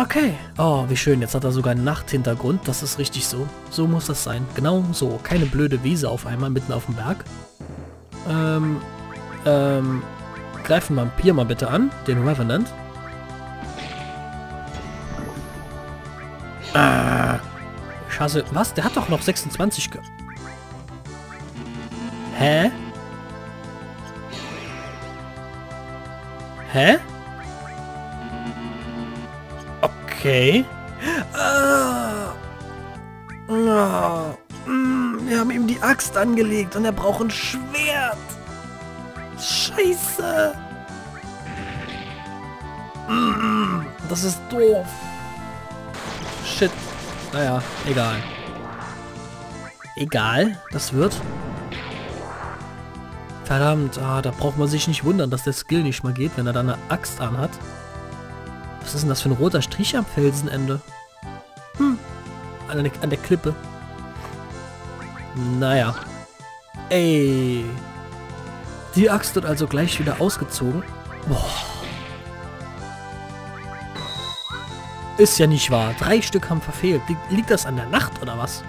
Okay. Oh, wie schön. Jetzt hat er sogar einen Nachthintergrund. Das ist richtig so. So muss das sein. Genau so. Keine blöde Wiese auf einmal mitten auf dem Berg. Greifen Vampir mal bitte an. Den Revenant. Ich hasse... Was? Der hat doch noch 26 ge... Hä? Hä? Okay. Wir haben ihm die Axt angelegt und er braucht ein Schwert. Scheiße. Das ist doof. Shit. Naja, egal. Egal, das wird. Verdammt, da braucht man sich nicht wundern, dass der Skill nicht mal geht, wenn er da eine Axt anhat. Was ist denn das für ein roter Strich am Felsenende? Hm. An der Klippe. Naja. Ey. Die Axt wird also gleich wieder ausgezogen. Boah. Ist ja nicht wahr. 3 Stück haben verfehlt. Liegt das an der Nacht oder was?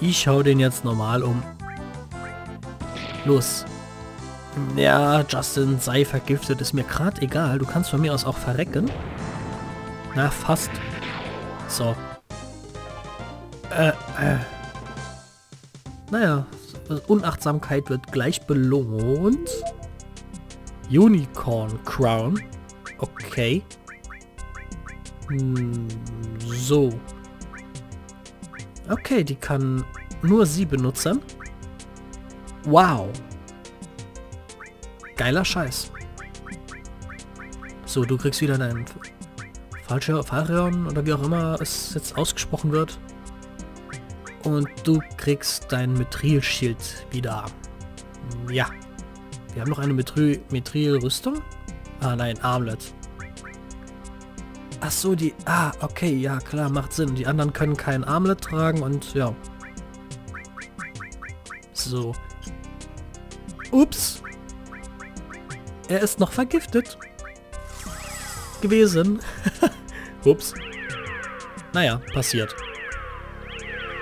Ich hau den jetzt normal um. Los. Ja, Justin, sei vergiftet. Ist mir gerade egal. Du kannst von mir aus auch verrecken. Na, fast. So. Naja, Unachtsamkeit wird gleich belohnt. Unicorn Crown. Okay. So. Okay, die kann nur sie benutzen. Wow. Geiler Scheiß. So, du kriegst wieder deinen Fallrion oder wie auch immer es jetzt ausgesprochen wird. Und du kriegst dein Metrielschild wieder. Ja. Wir haben noch eine Metrilrüstung? Ah nein, Armlet. Ach so, die... Ah, okay, ja klar, macht Sinn. Die anderen können kein Armlet tragen und ja. So. Ups. Er ist noch vergiftet gewesen. Ups. Naja, passiert.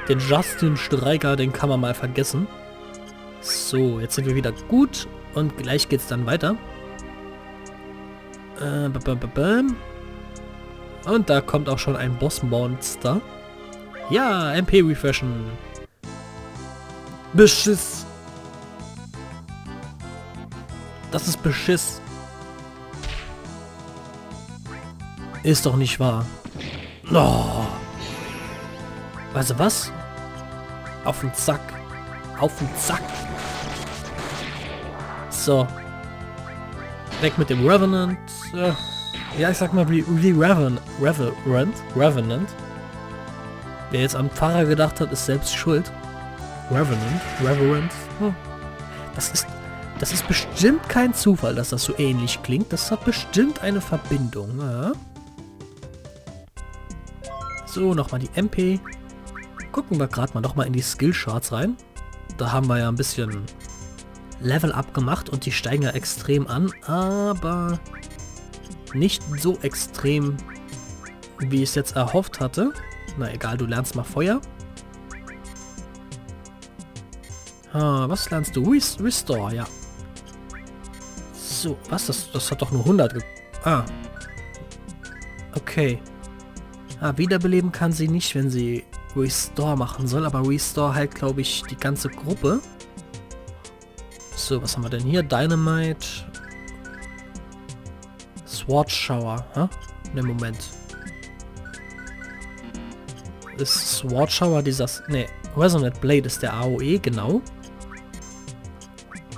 Den Justin Streiker, den kann man mal vergessen. So, jetzt sind wir wieder gut und gleich geht's dann weiter. Und da kommt auch schon ein Bossmonster. Ja, MP refreshen. Beschiss. Das ist Beschiss. Ist doch nicht wahr. Oh. Weißt du was? Auf den Zack. Auf den Zack. So. Weg mit dem Revenant. Ja, ich sag mal wie Revenant. Wer jetzt am Pfarrer gedacht hat, ist selbst schuld. Revenant. Oh. Das ist bestimmt kein Zufall, dass das so ähnlich klingt. Das hat bestimmt eine Verbindung. Ja. So, nochmal die MP. Gucken wir gerade mal nochmal in die Skill-Shards rein. Da haben wir ja ein bisschen Level-Up gemacht und die steigen ja extrem an. Aber nicht so extrem, wie ich es jetzt erhofft hatte. Na egal, du lernst mal Feuer. Ah, was lernst du? Restore, ja. So, was? Das hat doch nur 100 ge... Ah. Okay. Ah, wiederbeleben kann sie nicht, wenn sie Restore machen soll. Aber Restore halt, glaube ich, die ganze Gruppe. So, was haben wir denn hier? Dynamite. Sword Shower. Ne, Moment. Ist Sword Shower dieser... Ne, Resonant Blade ist der AOE, genau.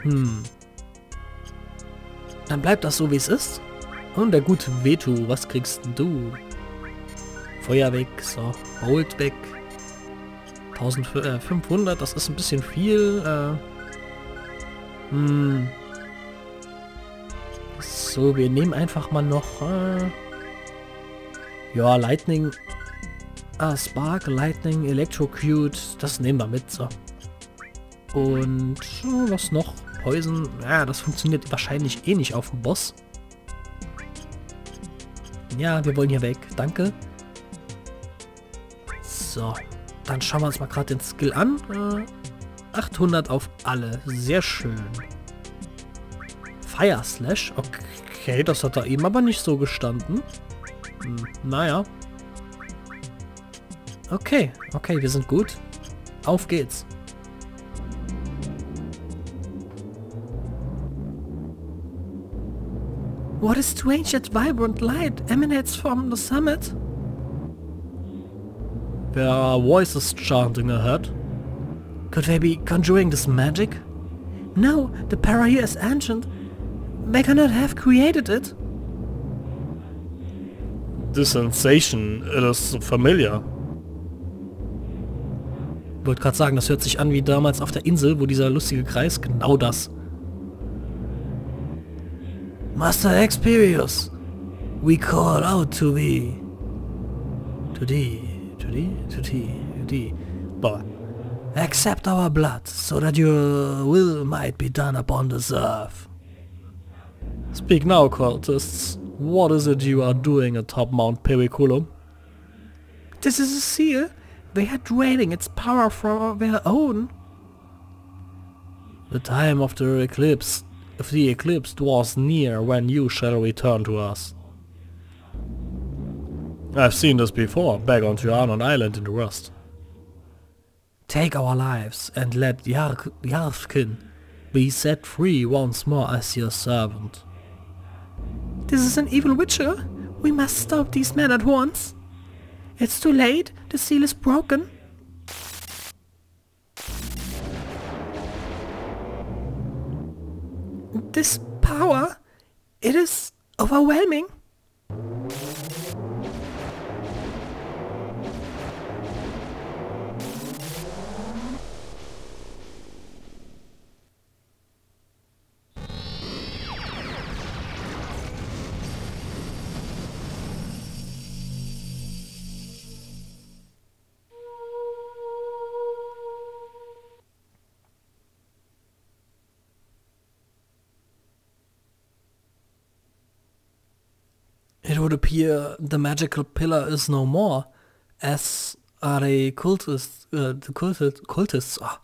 Hm. Dann bleibt das so, wie es ist. Und der gute Vetu, was kriegst du? Feuer weg, so. Bolt weg. 1500, das ist ein bisschen viel. So, wir nehmen einfach mal noch... ja, Lightning... Spark, Lightning, Electrocute. Das nehmen wir mit, so. Und was noch? Poison. Ja, das funktioniert wahrscheinlich eh nicht auf dem Boss. Ja, wir wollen hier weg. Danke. So, dann schauen wir uns mal gerade den Skill an. 800 auf alle. Sehr schön. Fire Slash. Okay, das hat da eben aber nicht so gestanden. Naja. Okay, okay, wir sind gut. Auf geht's. What is strange yet vibrant light emanates from the summit? There are voices chanting ahead. Could they be conjuring this magic? No, the para here is ancient. They cannot have created it. The sensation is familiar. Ich wollte gerade sagen, das hört sich an wie damals auf der Insel, wo dieser lustige Kreis, genau das. Master Experius, we call out to thee. To thee, to thee, to thee, to thee. Boah. Accept our blood, so that your will might be done upon this earth. Speak now, cultists. What is it you are doing atop Mount Periculum? This is a seal. They are draining its power from their own. The time of the eclipse. If the eclipse draws near, when you shall return to us. I've seen this before, back on Tuanon Island in the West. Take our lives and let Yarthkin be set free once more as your servant. This is an evil witcher. We must stop these men at once. It's too late. The seal is broken. This power, it is overwhelming. It would appear the magical pillar is no more, as are the cultists. The cultists are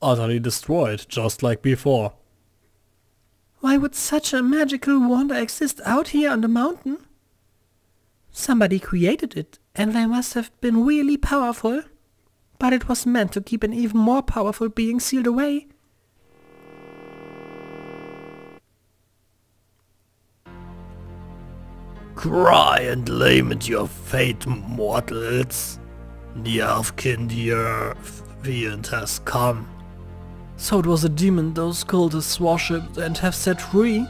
utterly destroyed, just like before. Why would such a magical wonder exist out here on the mountain? Somebody created it, and they must have been really powerful. But it was meant to keep an even more powerful being sealed away. Cry and lament your fate, mortals. The Yarthkin, the Earth Fiend has come. So it was a demon those cultists worshipped and have set free?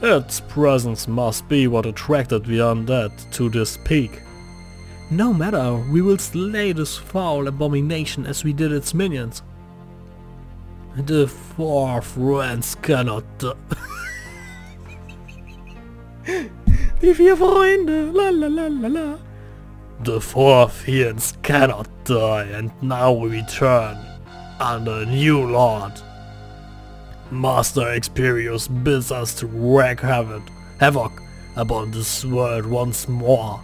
Its presence must be what attracted the undead to this peak. No matter, we will slay this foul abomination as we did its minions. The four friends cannot Die vier Freunde, la la la la la. The four fiends cannot die, and now we return under a new lord. Master Experius bids us to wreak havoc upon this world once more.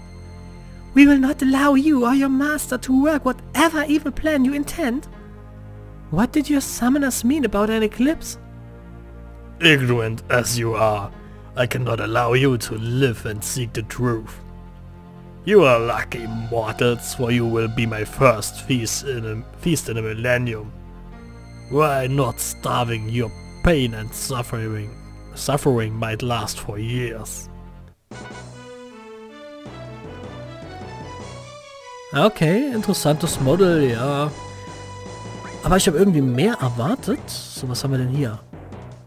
We will not allow you or your master to work whatever evil plan you intend. What did your summoners mean about an eclipse? Ignorant as you are, I cannot allow you to live and seek the truth. You are lucky, mortals, for you will be my first feast in a millennium. Were I not starving, your pain and suffering might last for years. Okay, interessantes Model, ja. Aber ich habe irgendwie mehr erwartet. So, was haben wir denn hier?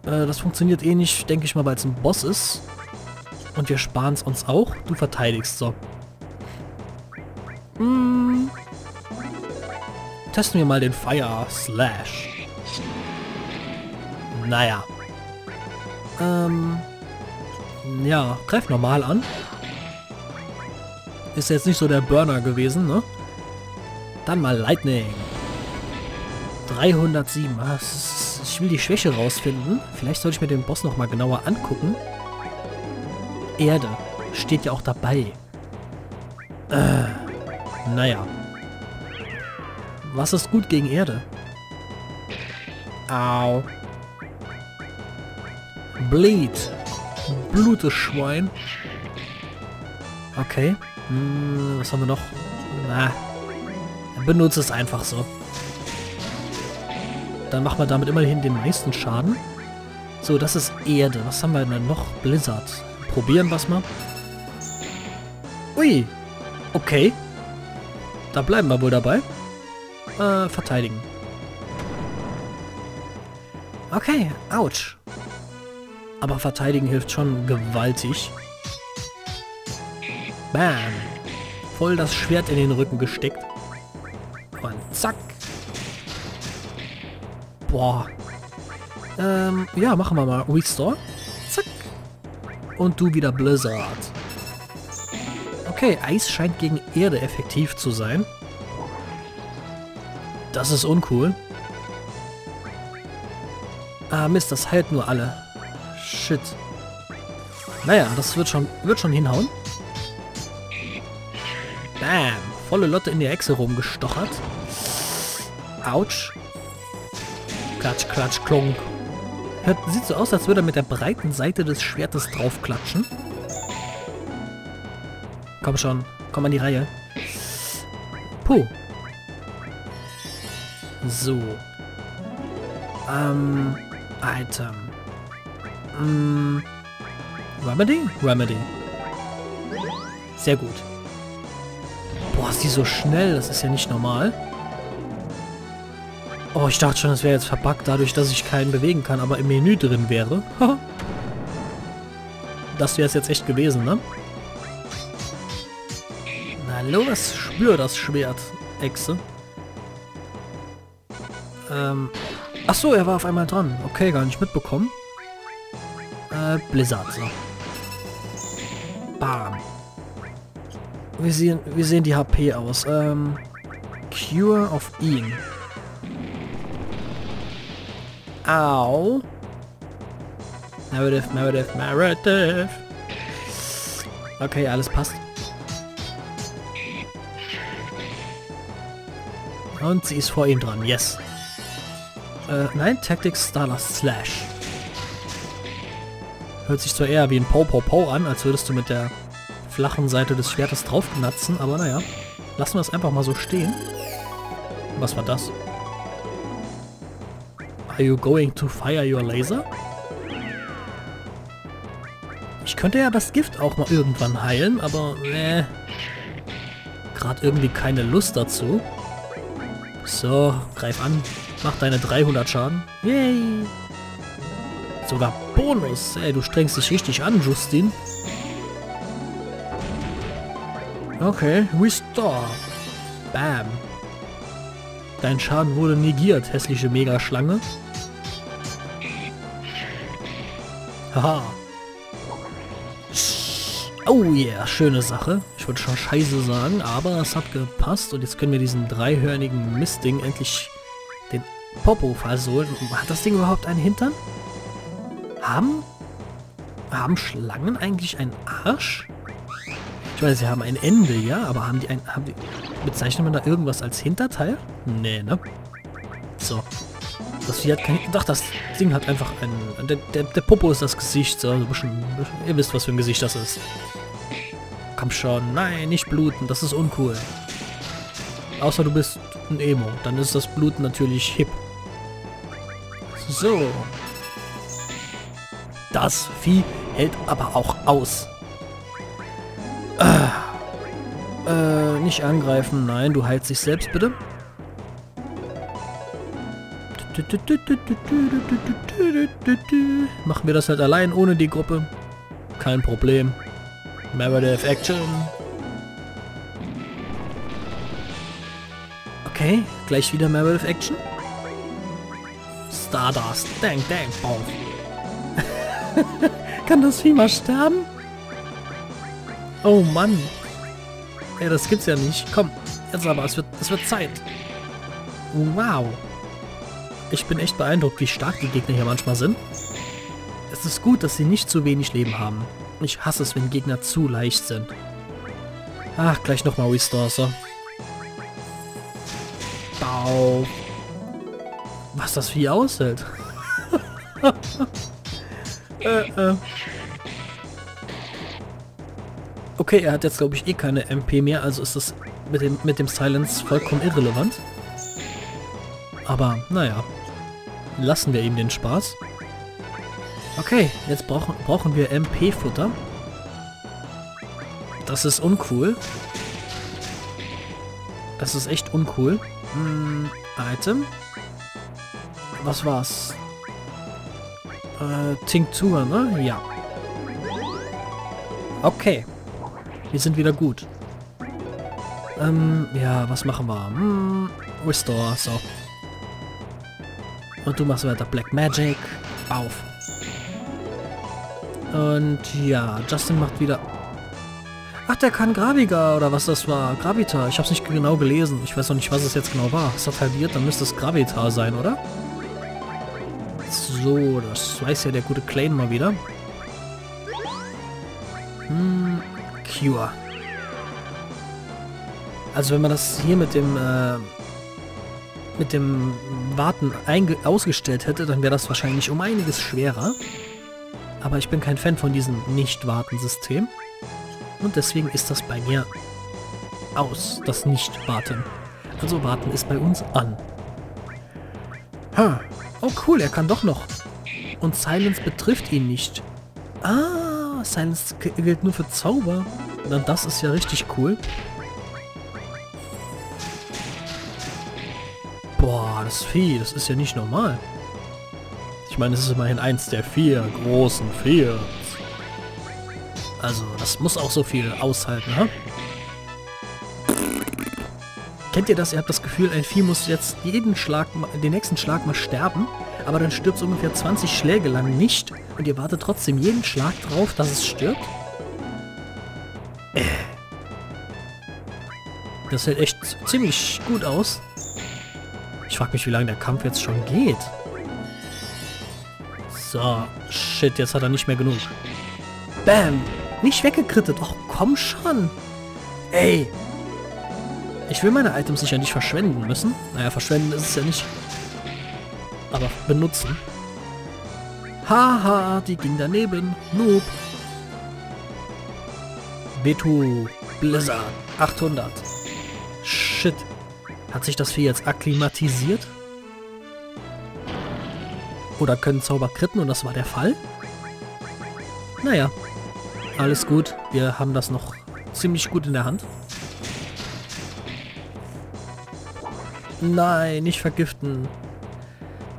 Das funktioniert eh nicht, denke ich mal, weil es ein Boss ist. Und wir sparen es uns auch. Du verteidigst, so. Testen wir mal den Fire Slash. Naja. Ja, greif normal an. Ist jetzt nicht so der Burner gewesen, ne? Dann mal Lightning. 307. Ich will die Schwäche rausfinden. Vielleicht sollte ich mir den Boss nochmal genauer angucken. Erde. Steht ja auch dabei. Naja. Was ist gut gegen Erde? Au. Bleed. Blutesschwein. Okay. Was haben wir noch? Na. Benutze es einfach so. Dann machen wir damit immerhin den meisten Schaden. So, das ist Erde. Was haben wir denn noch? Blizzard. Probieren wir es mal. Ui. Okay. Da bleiben wir wohl dabei. Verteidigen. Okay. Autsch. Aber verteidigen hilft schon gewaltig. Bam. Voll das Schwert in den Rücken gesteckt. Und zack. Boah. Ja, machen wir mal. Restore. Zack. Und du wieder Blizzard. Okay, Eis scheint gegen Erde effektiv zu sein. Das ist uncool. Ah, Mist, das heilt nur alle. Shit. Naja, das wird schon hinhauen. Bam. Volle Lotte in der Echse rumgestochert. Autsch. Klatsch, klatsch, klunk. Sieht so aus, als würde er mit der breiten Seite des Schwertes draufklatschen. Komm schon. Komm an die Reihe. Puh. So. Item. Remedy? Remedy. Sehr gut. Boah, ist die so schnell. Das ist ja nicht normal. Oh, ich dachte schon, das wäre jetzt verbuggt, dadurch, dass ich keinen bewegen kann, aber im Menü drin wäre. Das wäre es jetzt echt gewesen, ne? Na los, spür das Schwert, Echse. Ach so, er war auf einmal dran. Okay, gar nicht mitbekommen. Blizzard, so. Bam. Wie sehen die HP aus? Cure auf ihn. Au. Meredith, Meredith, Meredith. Okay, alles passt. Und sie ist vor ihm dran, yes. Nein, Tactics Starler Slash. Hört sich zwar eher wie ein Pow-Pow-Pow an, als würdest du mit der flachen Seite des Schwertes draufknatzen, aber naja. Lassen wir es einfach mal so stehen. Was war das? Are you going to fire your laser? Ich könnte ja das Gift auch mal irgendwann heilen, aber gerade irgendwie keine Lust dazu. So, greif an. Mach deine 300 Schaden. Yay! Sogar Bonus. Ey, du strengst dich richtig an, Justin. Okay, Restore. Bam. Dein Schaden wurde negiert, hässliche Megaschlange. Haha. Oh yeah, schöne Sache. Ich würde schon scheiße sagen, aber es hat gepasst. Und jetzt können wir diesen dreihörnigen Mistding endlich den Popo versohlen. Hat das Ding überhaupt einen Hintern? Haben Schlangen eigentlich einen Arsch? Ich meine, sie haben ein Ende, ja, aber haben die bezeichnet man da irgendwas als Hinterteil? Nee, ne? So. Das Vieh hat kein... Doch, das Ding hat einfach einen... Der Popo ist das Gesicht. So, ihr wisst, was für ein Gesicht das ist. Komm schon. Nein, nicht bluten. Das ist uncool. Außer du bist ein Emo. Dann ist das Bluten natürlich hip. So. Das Vieh hält aber auch aus. Nicht angreifen. Nein, du heilst dich selbst, bitte. Machen wir das halt allein, ohne die Gruppe. Kein Problem. Meredith Action. Okay, gleich wieder Meredith Action. Stardust. Dang, dang, bau. Kann das Vieh mal sterben? Oh Mann. Ey, das gibt's ja nicht. Komm, jetzt aber, es wird Zeit. Wow. Ich bin echt beeindruckt, wie stark die Gegner hier manchmal sind. Es ist gut, dass sie nicht zu wenig Leben haben. und ich hasse es, wenn Gegner zu leicht sind. Ach, gleich nochmal Restarser. Bau. Was das Vieh aushält. Okay, er hat jetzt, glaube ich, eh keine MP mehr, also ist das mit dem Silence vollkommen irrelevant. Aber, naja. Lassen wir ihm den Spaß. Okay, jetzt brauchen wir MP-Futter. Das ist uncool. Das ist echt uncool. Item. Was war's? Tinktur, ne? Ja. Okay. Wir sind wieder gut. Ja, was machen wir? Restore, so. Und du machst weiter Black Magic. Auf. Und ja, Justin macht wieder... Ach, der kann Graviga, oder was das war. Gravita. Ich hab's nicht genau gelesen. Ich weiß auch nicht, was es jetzt genau war. Es hat halbiert, dann müsste es Gravita sein, oder? So, das weiß ja der gute Claim mal wieder. Cure. Also wenn man das hier mit dem Warten ausgestellt hätte, dann wäre das wahrscheinlich um einiges schwerer. Aber ich bin kein Fan von diesem Nicht-Warten-System. Und deswegen ist das bei mir aus, das Nicht-Warten. Also Warten ist bei uns an. Ha. Oh cool, er kann doch noch. Und Silence betrifft ihn nicht. Ah, Silence gilt nur für Zauber. Na, das ist ja richtig cool. Boah, das Vieh, das ist ja nicht normal. Ich meine, es ist immerhin eins der 4 großen Vieh. Also, das muss auch so viel aushalten, ha? Kennt ihr das? Ihr habt das Gefühl, ein Vieh muss jetzt den nächsten Schlag mal sterben, aber dann stirbt es ungefähr 20 Schläge lang nicht und ihr wartet trotzdem jeden Schlag drauf, dass es stirbt? Das hält echt ziemlich gut aus. Ich frage mich, wie lange der Kampf jetzt schon geht. So, shit, jetzt hat er nicht mehr genug. Bam! Nicht weggekrittet. Ach, komm schon! Ey! Ich will meine Items sicher nicht verschwenden müssen. Naja, verschwenden ist es ja nicht. Aber benutzen. Haha, die ging daneben. Noob. Beto. Blizzard. 800. Shit. Hat sich das Vieh jetzt akklimatisiert? Oder können Zauber kritten und das war der Fall? Naja. Alles gut. Wir haben das noch ziemlich gut in der Hand. Nein, nicht vergiften.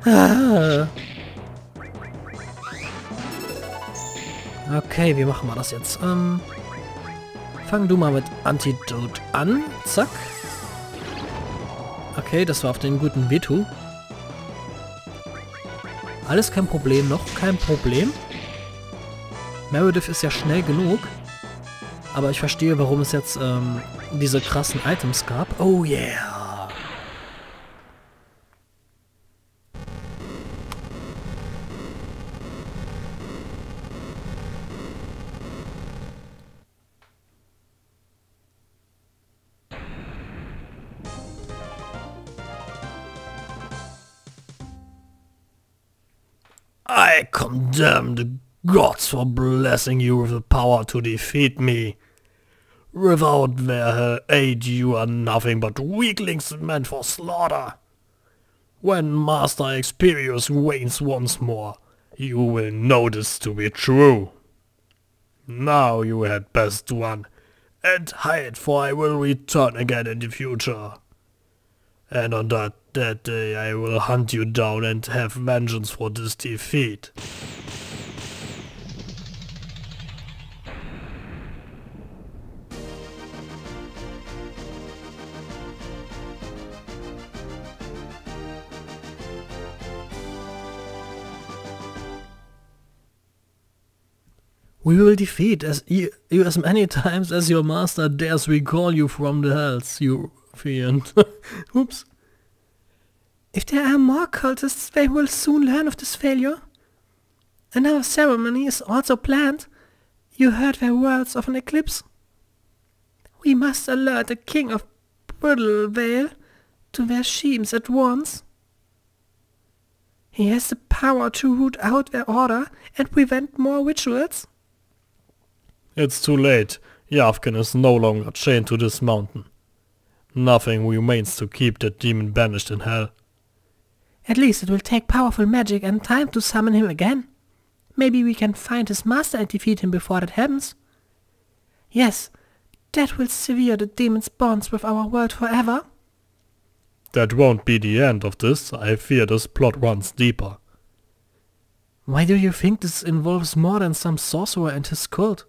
Ah. Okay, wie machen wir das jetzt? Fang du mal mit Antidote an. Zack. Okay, das war auf den guten Vetu. Alles kein Problem, noch kein Problem. Meredith ist ja schnell genug. Aber ich verstehe, warum es jetzt diese krassen Items gab. Oh yeah. I condemn the gods for blessing you with the power to defeat me. Without their aid you are nothing but weaklings meant for slaughter. When Master Experius reigns once more, you will know this to be true. Now you had best run and hide, for I will return again in the future. And on that day I will hunt you down and have vengeance for this defeat. We will defeat you as many times as your master dares recall you from the hells, you fiend. Oops. If there are more cultists, they will soon learn of this failure. Another ceremony is also planned. You heard the words of an eclipse? We must alert the king of Brittlevale to their schemes at once. He has the power to root out their order and prevent more rituals. It's too late. Yarthkin is no longer chained to this mountain. Nothing remains to keep that demon banished in hell. At least it will take powerful magic and time to summon him again. Maybe we can find his master and defeat him before that happens. Yes, that will sever the demon's bonds with our world forever. That won't be the end of this. I fear this plot runs deeper. Why do you think this involves more than some sorcerer and his cult?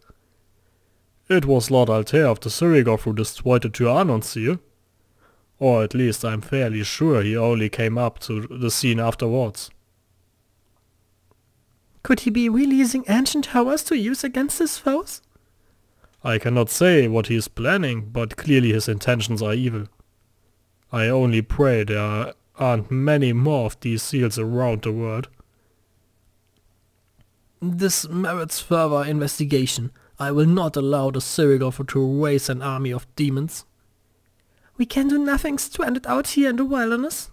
It was Lord Altair of the Surigoth who destroyed the Tuanon seal. Or at least I'm fairly sure he only came up to the scene afterwards. Could he be releasing ancient powers to use against his foes? I cannot say what he is planning, but clearly his intentions are evil. I only pray there aren't many more of these seals around the world. This merits further investigation. I will not allow the Surigoth to raise an army of demons. We can do nothing stranded out here in the wilderness.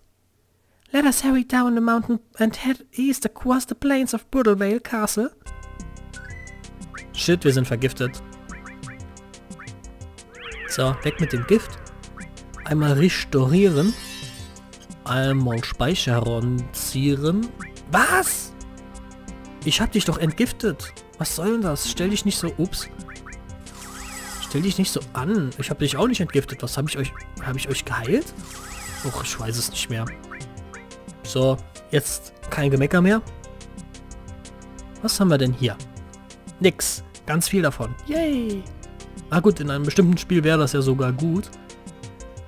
Let us hurry down the mountain and head east across the plains of Brittlevale Castle. Shit, wir sind vergiftet. So, weg mit dem Gift. Einmal restaurieren. Einmal speicherieren. Was? Ich hab dich doch entgiftet. Was soll denn das? Stell dich nicht so... Ups. Stell dich nicht so an. Ich hab dich auch nicht entgiftet. Was, hab ich euch geheilt? Och, ich weiß es nicht mehr. So, jetzt kein Gemecker mehr. Was haben wir denn hier? Nix. Ganz viel davon. Yay. Ah gut, in einem bestimmten Spiel wäre das ja sogar gut.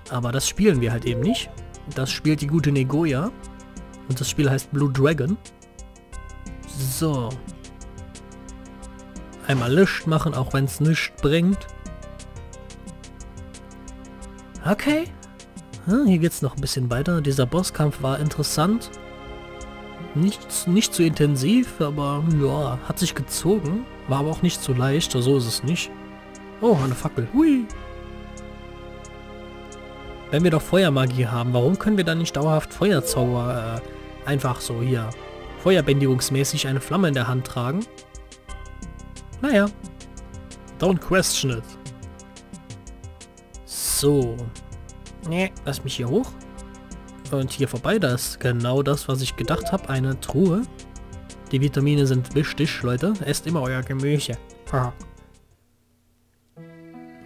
Aber das spielen wir halt eben nicht. Das spielt die gute Negoya. Und das Spiel heißt Blue Dragon. So. Einmal Licht machen, auch wenn es nichts bringt. Okay. Hier geht's noch ein bisschen weiter. Dieser Bosskampf war interessant. Nicht zu intensiv, aber ja, hat sich gezogen. War aber auch nicht zu leicht, so ist es nicht. Oh, eine Fackel. Hui. Wenn wir doch Feuermagie haben, warum können wir dann nicht dauerhaft Feuerzauber einfach so hier feuerbändigungsmäßig eine Flamme in der Hand tragen? Naja. Don't question it. So. Nee, lass mich hier hoch. Und hier vorbei, da ist genau das, was ich gedacht habe. Eine Truhe. Die Vitamine sind wichtig, Leute. Esst immer euer Gemüse. Haha.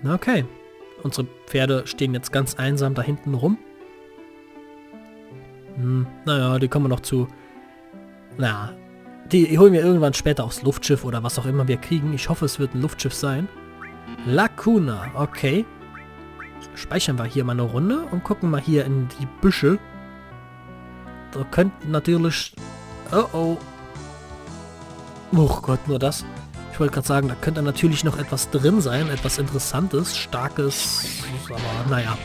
Okay. Unsere Pferde stehen jetzt ganz einsam da hinten rum. Naja, die kommen wir noch zu... Na, die holen wir irgendwann später aufs Luftschiff oder was auch immer wir kriegen. Ich hoffe, es wird ein Luftschiff sein. Lacuna, okay. Speichern wir hier mal eine Runde und gucken mal hier in die Büsche. Da könnten natürlich... Oh oh. Oh Gott, nur das. Ich wollte gerade sagen, da könnte natürlich noch etwas drin sein. Etwas Interessantes, Starkes. Aber naja.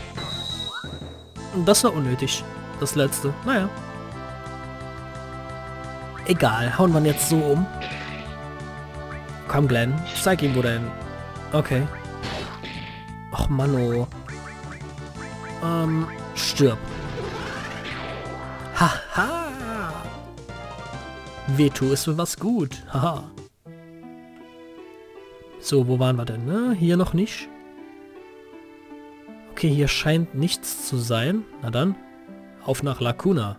Das war unnötig. Das letzte. Naja. Egal, hauen wir ihn jetzt so um. Komm Glenn, zeig ihm, wo der hin. Okay. Och Mann, oh. Stirb. Haha. Veto ist für was gut. Haha. So, wo waren wir denn? Na, hier noch nicht. Okay, hier scheint nichts zu sein. Na dann, auf nach Lacuna.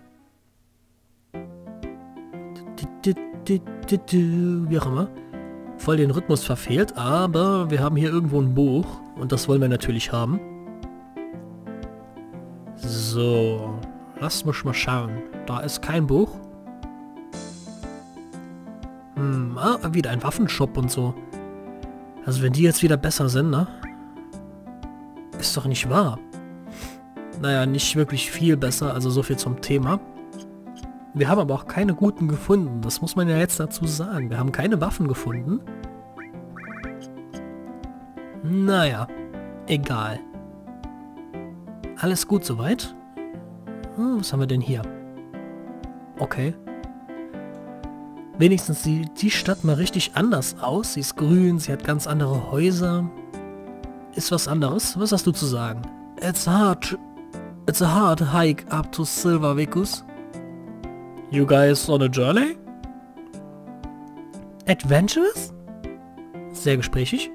Wie auch immer. Voll den Rhythmus verfehlt, aber wir haben hier irgendwo ein Buch. Und das wollen wir natürlich haben. So. Lass mich mal schauen. Da ist kein Buch. Hm, ah, wieder ein Waffenshop und so. Also wenn die jetzt wieder besser sind, ne? Ist doch nicht wahr. Naja, nicht wirklich viel besser. Also so viel zum Thema. Wir haben aber auch keine guten gefunden. Das muss man ja jetzt dazu sagen. Wir haben keine Waffen gefunden. Naja, egal. Alles gut soweit. Was haben wir denn hier? Okay. Wenigstens sieht die Stadt mal richtig anders aus. Sie ist grün, sie hat ganz andere Häuser. Ist was anderes. Was hast du zu sagen? It's a hard hike up to Silvavicus. You guys on a journey? Adventurous? Sehr gesprächig.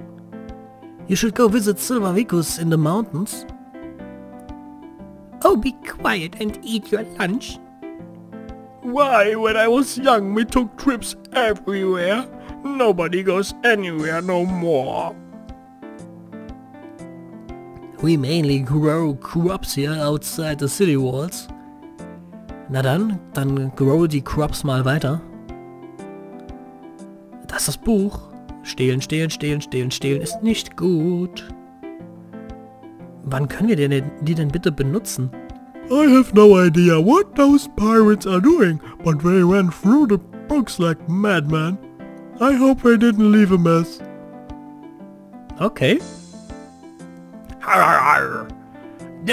You should go visit Silvavicus in the mountains. Oh, be quiet and eat your lunch. Why, when I was young, we took trips everywhere. Nobody goes anywhere no more. We mainly grow crops here outside the city walls. Na dann grow die crops mal weiter. Das ist das Buch. Stehlen, stehlen, stehlen, stehlen, stehlen ist nicht gut. Wann können wir die denn bitte benutzen? I have no idea what those pirates are doing, but they ran through the books like madmen. I hope they didn't leave a mess. Okay. That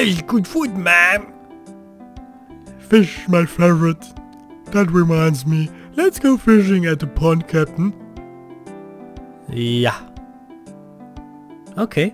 is good food, ma'am. Fish, my favorite. That reminds me, let's go fishing at the pond, Captain. Ja. Okay.